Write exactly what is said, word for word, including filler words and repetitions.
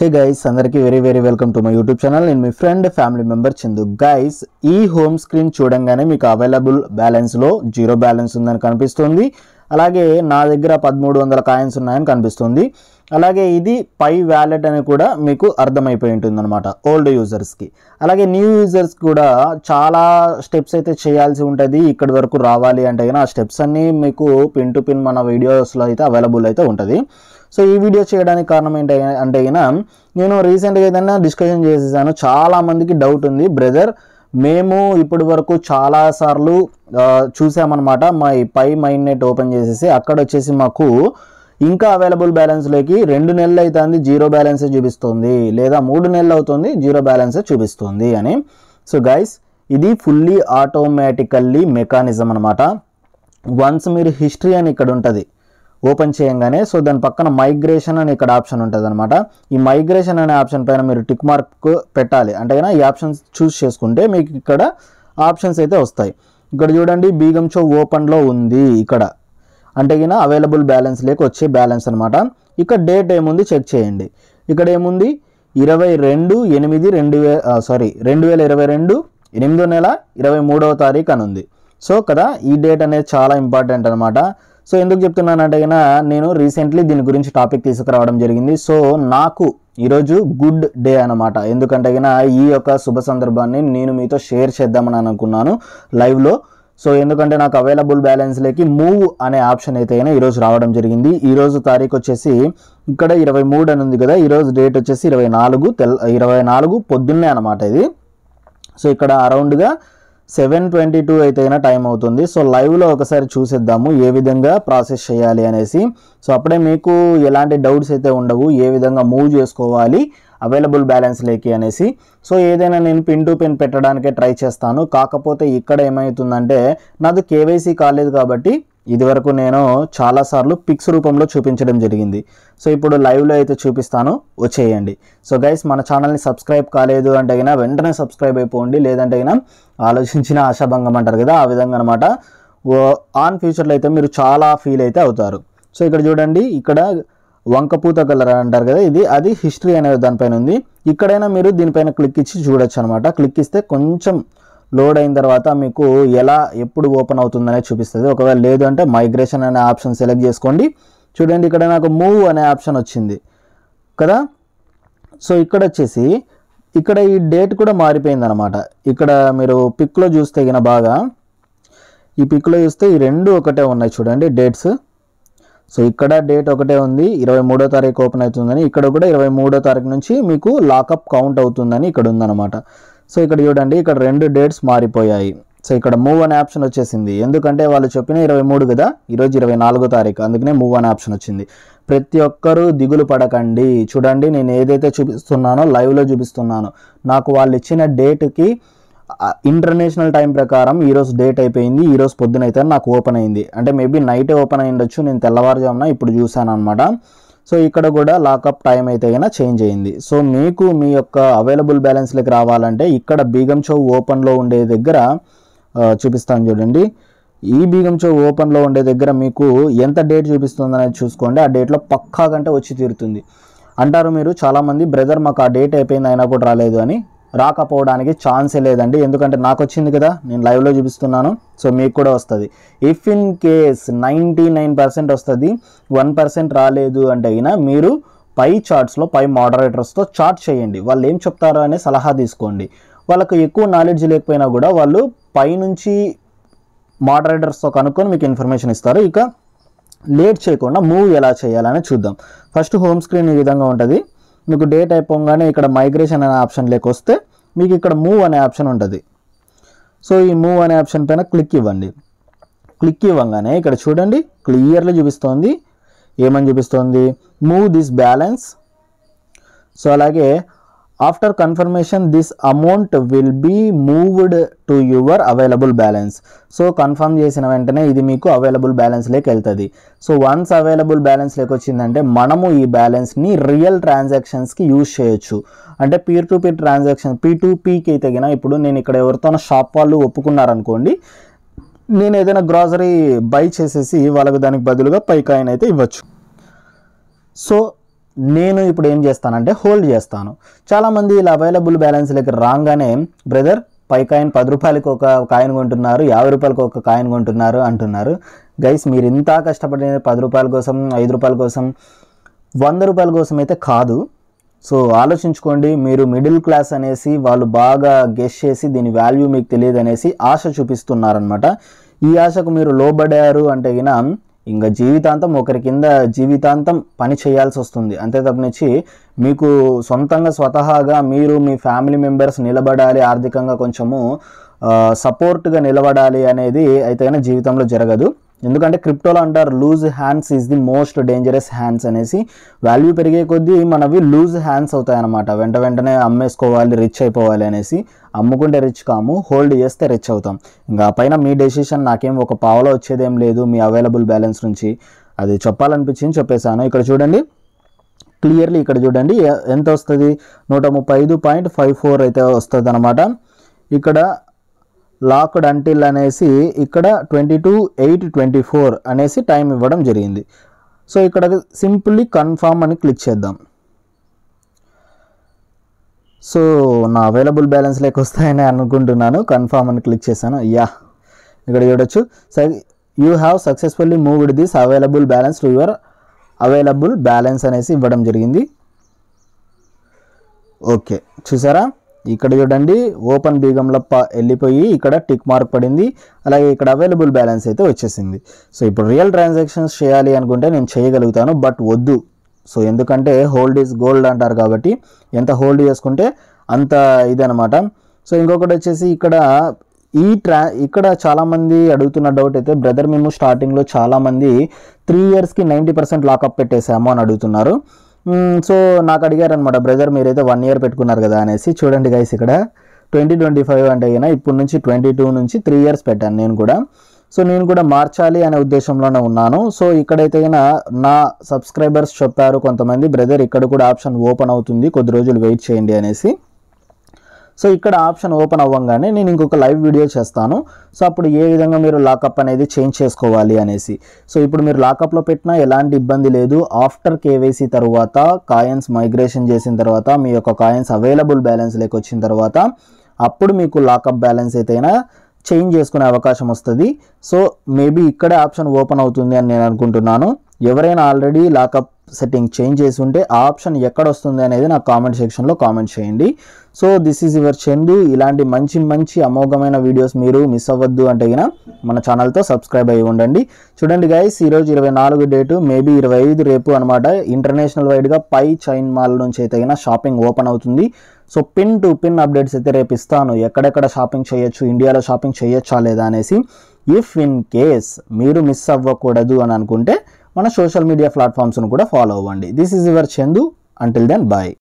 Hey guys, andariki very very welcome to my YouTube channel. Nenu my friend family member Chindu. Guys, ee home screen chudangane meeku available balance lo zero balance undani kanipistundi. అలాగే నా దగ్గర పదమూడు వందల coins ఉన్నాయని కనిపిస్తుంది. అలాగే ఇది పై wallet అని కూడా మీకు అర్థమైపోయి ఉంటుందన్నమాట ఓల్డ్ యూజర్స్ కి. అలాగే న్యూ యూజర్స్ కూడా చాలా స్టెప్స్ అయితే చేయాల్సి ఉంటది. ఇక్కడి వరకు రావాలి అంటే ఆ స్టెప్స్ అన్ని మీకు పిన్ టు పిన్ మన వీడియోస్ లో అయితే అవైలబుల్ అయితే ఉంటది. సో ఈ వీడియో చేయడానికి కారణం ఏంటి అంటే నేను రీసెంట్ గా ఏదైనా డిస్కషన్ చేసాను. చాలా మందికి డౌట్ ఉంది, బ్రదర్ మేము ఇప్పటి వరకు చాలా సార్లు చూసామన్నమాట. మా పై మైండ్ నెట్ ఓపెన్ చేసేసి అక్కడ వచ్చేసి మాకు ఇంకా అవైలబుల్ బ్యాలెన్స్లోకి రెండు నెలలు అవుతుంది జీరో బ్యాలెన్సే చూపిస్తుంది, లేదా మూడు నెలలు అవుతుంది జీరో బ్యాలెన్సే చూపిస్తుంది అని. సో గైస్, ఇది ఫుల్లీ ఆటోమేటికల్లీ మెకానిజం అనమాట. వన్స్ మీరు హిస్టరీ అని ఇక్కడ ఉంటుంది ఓపెన్ చేయంగానే, సో దాని పక్కన మైగ్రేషన్ అని ఇక్కడ ఆప్షన్ ఉంటుంది అనమాట. ఈ మైగ్రేషన్ అనే ఆప్షన్ పైన మీరు టిక్ మార్క్ పెట్టాలి అంటే ఈ ఆప్షన్స్ చూస్ చేసుకుంటే మీకు ఇక్కడ ఆప్షన్స్ అయితే వస్తాయి. ఇక్కడ చూడండి, బీగం షో ఓపెన్లో ఉంది ఇక్కడ అంటే కినా అవైలబుల్ బ్యాలెన్స్ లేక వచ్చే బ్యాలెన్స్ అనమాట. ఇక్కడ డేట్ ఏముంది చెక్ చేయండి. ఇక్కడ ఏముంది, ఇరవై రెండు ఎనిమిది రెండు వే సారీ రెండు వేల ఇరవై రెండు ఎనిమిదో నెల ఇరవై మూడవ తారీఖు అని ఉంది. సో కదా, ఈ డేట్ అనేది చాలా ఇంపార్టెంట్ అనమాట. సో ఎందుకు చెప్తున్నానంటే కన్నా నేను రీసెంట్లీ దీని గురించి టాపిక్ తీసుకురావడం జరిగింది. సో నాకు ఈరోజు గుడ్ డే అనమాట. ఎందుకంటే కన్నా ఈ యొక్క శుభ సందర్భాన్ని నేను మీతో షేర్ చేద్దామని అనుకున్నాను లైవ్లో. సో ఎందుకంటే నాకు అవైలబుల్ బ్యాలెన్స్లోకి మూవ్ అనే ఆప్షన్ అయితే అయినా ఈరోజు రావడం జరిగింది. ఈరోజు తారీఖు వచ్చేసి ఇక్కడ ఇరవై మూడు అని ఉంది కదా, ఈరోజు డేట్ వచ్చేసి ఇరవై నాలుగు తెల్ ఇరవై నాలుగు పొద్దున్నే అనమాట ఇది. సో ఇక్కడ అరౌండ్గా సెవెన్ ట్వంటీ టూ అయితేనా టైం అవుతుంది. సో లైవ్లో ఒకసారి చూసేద్దాము ఏ విధంగా ప్రాసెస్ చేయాలి అనేసి. సో అప్పుడే మీకు ఎలాంటి డౌట్స్ అయితే ఉండవు ఏ విధంగా మూవ్ చేసుకోవాలి అవైలబుల్ బ్యాలెన్స్ లేకి అనేసి. సో ఏదైనా నేను పిన్ టు పిన్ పెట్టడానికే ట్రై చేస్తాను. కాకపోతే ఇక్కడ ఏమవుతుందంటే నాది కేవైసీ కాలేదు కాబట్టి ఇదివరకు నేను చాలాసార్లు పిక్స్ రూపంలో చూపించడం జరిగింది. సో ఇప్పుడు లైవ్లో అయితే చూపిస్తాను, వచ్చేయండి. సో గైస్, మన ఛానల్ని సబ్స్క్రైబ్ కాలేదు అంటే అయినా వెంటనే సబ్స్క్రైబ్ అయిపోండి, లేదంటే అయినా ఆలోచించిన ఆశాభంగం అంటారు కదా, ఆ విధంగా అనమాట. ఆన్ ఫ్యూచర్లో అయితే మీరు చాలా ఫీల్ అయితే అవుతారు. సో ఇక్కడ చూడండి, ఇక్కడ వంకపూత కలర్ అంటారు కదా, ఇది అది హిస్టరీ అనేది దానిపైన ఉంది. ఇక్కడైనా మీరు దీనిపైన క్లిక్ ఇచ్చి చూడొచ్చు అనమాట. క్లిక్ ఇస్తే కొంచెం లోడ్ అయిన తర్వాత మీకు ఎలా ఎప్పుడు ఓపెన్ అవుతుందనే చూపిస్తుంది. ఒకవేళ లేదు అంటే మైగ్రేషన్ అనే ఆప్షన్ సెలెక్ట్ చేసుకోండి. చూడండి, ఇక్కడ నాకు మూవ్ అనే ఆప్షన్ వచ్చింది కదా. సో ఇక్కడ వచ్చేసి ఇక్కడ ఈ డేట్ కూడా మారిపోయింది అనమాట. ఇక్కడ మీరు పిక్లో చూస్తే గిన బాగా ఈ పిక్లో చూస్తే ఈ రెండు ఒకటే ఉన్నాయి చూడండి డేట్స్. సో ఇక్కడ డేట్ ఒకటే ఉంది, ఇరవై మూడో తారీఖు ఓపెన్ అవుతుందని. ఇక్కడ కూడా ఇరవై మూడో తారీఖు నుంచి మీకు లాకప్ కౌంట్ అవుతుందని ఇక్కడ ఉందన్నమాట. సో ఇక్కడ చూడండి, ఇక్కడ రెండు డేట్స్ మారిపోయాయి. సో ఇక్కడ మూవ్ అనే ఆప్షన్ వచ్చేసింది. ఎందుకంటే వాళ్ళు చెప్పిన ఇరవై మూడు కదా, ఈరోజు ఇరవై నాలుగో తారీఖు, అందుకనే మూవ్ అనే ఆప్షన్ వచ్చింది. ప్రతి ఒక్కరూ దిగులు పడకండి. చూడండి, నేను ఏదైతే చూపిస్తున్నానో లైవ్లో చూపిస్తున్నాను. నాకు వాళ్ళు ఇచ్చిన డేట్కి ఇంటర్నేషనల్ టైం ప్రకారం ఈరోజు డేట్ అయిపోయింది. ఈరోజు పొద్దునైతే నాకు ఓపెన్ అయింది, అంటే మేబీ నైటే ఓపెన్ అయ్యి ఉండొచ్చు. నేను తెల్లవారుజామున ఇప్పుడు చూశాను అనమాట. సో ఇక్కడ కూడా లాకప్ టైం అయితే అయినా చేంజ్ అయింది. సో మీకు మీ యొక్క అవైలబుల్ బ్యాలెన్స్లోకి రావాలంటే ఇక్కడ బీగం షో ఓపెన్లో ఉండే దగ్గర చూపిస్తాను చూడండి. ఈ బీగం షో ఓపెన్లో ఉండే దగ్గర మీకు ఎంత డేట్ చూపిస్తుందనేది చూసుకోండి. ఆ డేట్లో పక్కా కంటే వచ్చి తీరుతుంది అంటారు మీరు చాలామంది. బ్రదర్ మాకు ఆ డేట్ అయిపోయింది అయినా కూడా రాలేదు అని, రాకపోవడానికి ఛాన్సే లేదండి. ఎందుకంటే నాకు వచ్చింది కదా, నేను లైవ్లో చూపిస్తున్నాను. సో మీకు కూడా వస్తుంది. If in case ninety nine percent వస్తుంది, వన్ పర్సెంట్ రాలేదు అంటే అయినా మీరు పై చార్ట్స్లో పై మోడరేటర్స్తో చార్ట్ చేయండి. వాళ్ళు ఏం చెప్తారో అనే సలహా తీసుకోండి. వాళ్ళకు ఎక్కువ నాలెడ్జ్ లేకపోయినా కూడా వాళ్ళు పైనుంచి మోడరేటర్స్తో కనుక్కొని మీకు ఇన్ఫర్మేషన్ ఇస్తారు. ఇక లేట్ చేయకుండా మూవ్ ఎలా చేయాలని చూద్దాం. ఫస్ట్ హోమ్ స్క్రీన్ ఈ విధంగా ఉంటుంది. మీకు డేట్ అయిపోగానే ఇక్కడ మైగ్రేషన్ అనే ఆప్షన్ లేకొస్తే మీకు ఇక్కడ మూవ్ అనే ఆప్షన్ ఉంటుంది. సో ఈ మూవ్ అనే ఆప్షన్ పైన క్లిక్ ఇవ్వండి. క్లిక్ ఇవ్వగానే ఇక్కడ చూడండి, క్లియర్లీ చూపిస్తోంది. ఏమని చూపిస్తోంది? Move this balance. సో అలాగే after confirmation this amount will be moved to your available balance. So confirm చేసిన వెంటనే ఇది మీకు అవైలబుల్ బ్యాలెన్స్ లేక వెళ్తుంది. సో వన్స్ అవైలబుల్ బ్యాలెన్స్ లేక వచ్చిందంటే మనము ఈ బ్యాలెన్స్ని రియల్ ట్రాన్సాక్షన్స్కి యూజ్ చేయొచ్చు. అంటే peer to peer transaction P to పీకి అయితే గిన ఇప్పుడు నేను ఇక్కడ ఎవరితోనో షాప్ వాళ్ళు ఒప్పుకున్నారనుకోండి, నేను ఏదైనా గ్రాసరీ బై చేసేసి వాళ్ళకు దానికి బదులుగా పైకాయిన్ అయితే ఇవ్వచ్చు. సో నేను ఇప్పుడు ఏం చేస్తానంటే హోల్డ్ చేస్తాను. చాలా మంది ఇలా అవైలబుల్ బ్యాలెన్స్ లకి రాగానే బ్రదర్ పై కాయిన్ పది రూపాయలకు ఒక కాయిన్ కొంటున్నారు, యాభై రూపాయలకు ఒక కాయిన్ కొంటున్నారు అంటున్నారు. గైస్ మీరు ఇంత కష్టపడిన పది రూపాయల కోసం, ఐదు రూపాయల కోసం, వంద రూపాయల కోసం అయితే కాదు. సో ఆలోచించుకోండి, మీరు మిడిల్ క్లాస్ అనేసి వాళ్ళు బాగా గెస్ చేసి దీని వాల్యూ మీకు తెలియదు అనేసి ఆశ చూపిస్తున్నారనమాట. ఈ ఆశకు మీరు లోబడ్డారు అంటే గినా ఇంకా జీవితాంతం ఒకరి కింద జీవితాంతం పని చేయాల్సి వస్తుంది. అంతే తప్పనిచ్చి మీకు సొంతంగా స్వతహాగా మీరు మీ ఫ్యామిలీ మెంబర్స్ నిలబడాలి, ఆర్థికంగా కొంచెము సపోర్ట్గా నిలబడాలి అనేది అయితేనే జీవితంలో జరగదు. ఎందుకంటే క్రిప్టోలో అంటారు loose hands is the most dangerous hands అనేసి. వాల్యూ పెరిగే కొద్దీ మనవి లూజ్ హ్యాండ్స్ అవుతాయన్నమాట. వెంట వెంటనే అమ్మేసుకోవాలి, రిచ్ అయిపోవాలి అనేసి. అమ్ముకుంటే రిచ్ కాము, హోల్డ్ చేస్తే రిచ్ అవుతాం. ఇంకా పైన మీ డెసిషన్, నాకేం ఒక పావులో వచ్చేదేం లేదు మీ అవైలబుల్ బ్యాలెన్స్ నుంచి. అది చెప్పాలనిపించింది చెప్పేశాను. ఇక్కడ చూడండి క్లియర్లీ, ఇక్కడ చూడండి ఎంత వస్తుంది, నూట ముప్పై ఐదు పాయింట్ ఫైవ్ ఫోర్ అయితే వస్తుంది అనమాట. ఇక్కడ లాక్డ్ అంటిల్ అనేసి ఇక్కడ twenty two eight twenty four అనేసి టైం ఇవ్వడం జరిగింది. సో ఇక్కడ సింపుల్లీ కన్ఫామ్ అని క్లిక్ చేద్దాం. సో నా అవైలబుల్ బ్యాలెన్స్ లేక వస్తాయని అనుకుంటున్నాను. కన్ఫామ్ అని క్లిక్ చేశాను. యా ఇక్కడ చూడొచ్చు, you have successfully moved this available balance to your available balance అనేసి ఇవ్వడం జరిగింది. ఓకే చూసారా, ఇక్కడ చూడండి ఓపెన్ బీగంలో ప వెళ్ళిపోయి ఇక్కడ టిక్ మార్క్ పడింది. అలాగే ఇక్కడ అవైలబుల్ బ్యాలెన్స్ అయితే వచ్చేసింది. సో ఇప్పుడు రియల్ ట్రాన్సాక్షన్స్ చేయాలి అనుకుంటే నేను చేయగలుగుతాను, బట్ వద్దు. సో ఎందుకంటే హోల్డ్ ఈజ్ గోల్డ్ అంటారు కాబట్టి ఎంత హోల్డ్ చేసుకుంటే అంత ఇదనమాట. సో ఇంకొకటి వచ్చేసి ఇక్కడ ఈ ట్రా ఇక్కడ చాలామంది అడుగుతున్న డౌట్ అయితే, బ్రదర్ మేము స్టార్టింగ్లో చాలామంది త్రీ ఇయర్స్కి నైంటీ పర్సెంట్ లాకప్ పెట్టేసాము అని అడుగుతున్నారు. సో నాకు అడిగారనమాట, బ్రదర్ మీరైతే వన్ ఇయర్ పెట్టుకున్నారు కదా అనేసి. చూడండి గైస్ ఇక్కడ ట్వంటీ ట్వంటీ ఫైవ్ అంటే అయినా ఇప్పుడు నుంచి ట్వంటీ టూ నుంచి త్రీ ఇయర్స్ పెట్టాను నేను కూడా. సో నేను కూడా మార్చాలి అనే ఉద్దేశంలోనే ఉన్నాను. సో ఇక్కడైతే అయినా నా సబ్స్క్రైబర్స్ చెప్పారు కొంతమంది, బ్రదర్ ఇక్కడ కూడా ఆప్షన్ ఓపెన్ అవుతుంది, కొద్ది రోజులు వెయిట్ చేయండి అనేసి. సో ఇక్కడ ఆప్షన్ ఓపెన్ అవ్వగానే నేను ఇంకొక లైవ్ వీడియో చేస్తాను. సో అప్పుడు ఏ విధంగా మీరు లాకప్ అనేది చేంజ్ చేసుకోవాలి అనేసి. సో ఇప్పుడు మీరు లాకప్లో పెట్టినా ఎలాంటి ఇబ్బంది లేదు. ఆఫ్టర్ కేవైసీ తర్వాత, కాయిన్స్ మైగ్రేషన్ చేసిన తర్వాత, మీ యొక్క కాయిన్స్ అవైలబుల్ బ్యాలెన్స్ లేక వచ్చిన తర్వాత అప్పుడు మీకు లాకప్ బ్యాలెన్స్ అయితేనా చేంజ్ చేసుకునే అవకాశం వస్తుంది. సో మేబీ ఇక్కడే ఆప్షన్ ఓపెన్ అవుతుంది అని నేను అనుకుంటున్నాను. ఎవరైనా ఆల్రెడీ లాకప్ సెట్టింగ్ చేంజ్ చేసి ఉంటే ఆ ఆప్షన్ ఎక్కడ వస్తుంది అనేది నాకు కామెంట్ సెక్షన్లో కామెంట్ చేయండి. So this is your Chandu. ఇలాంటి మంచి మంచి అమోఘమైన వీడియోస్ మీరు మిస్ అవ్వద్దు అంటే గిన మన ఛానల్తో సబ్స్క్రైబ్ అయ్యి ఉండండి. చూడండి గైస్, ఈరోజు ఇరవై నాలుగు డేటు, మేబీ ఇరవై ఐదు రేపు అనమాట. ఇంటర్నేషనల్ వైడ్గా పై చైన్ మాల్ నుంచి అయితే గిన షాపింగ్ ఓపెన్ అవుతుంది. So pin to pin updates అయితే రేపు ఇస్తాను, ఎక్కడెక్కడ షాపింగ్ చేయొచ్చు, ఇండియాలో షాపింగ్ చేయొచ్చా లేదా అనేసి. ఇఫ్ ఇన్ కేస్ మీరు మిస్ అవ్వకూడదు అని అనుకుంటే మన సోషల్ మీడియా ప్లాట్ఫామ్స్ను కూడా ఫాలో అవ్వండి. This is your Chandu. Until then bye.